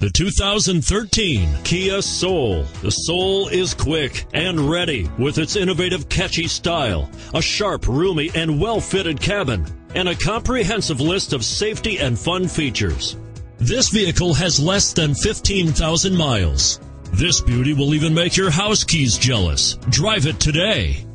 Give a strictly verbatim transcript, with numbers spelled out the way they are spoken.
The two thousand thirteen Kia Soul. The Soul is quick and ready with its innovative, catchy style, a sharp, roomy, and well-fitted cabin, and a comprehensive list of safety and fun features. This vehicle has less than fifteen thousand miles. This beauty will even make your house keys jealous. Drive it today.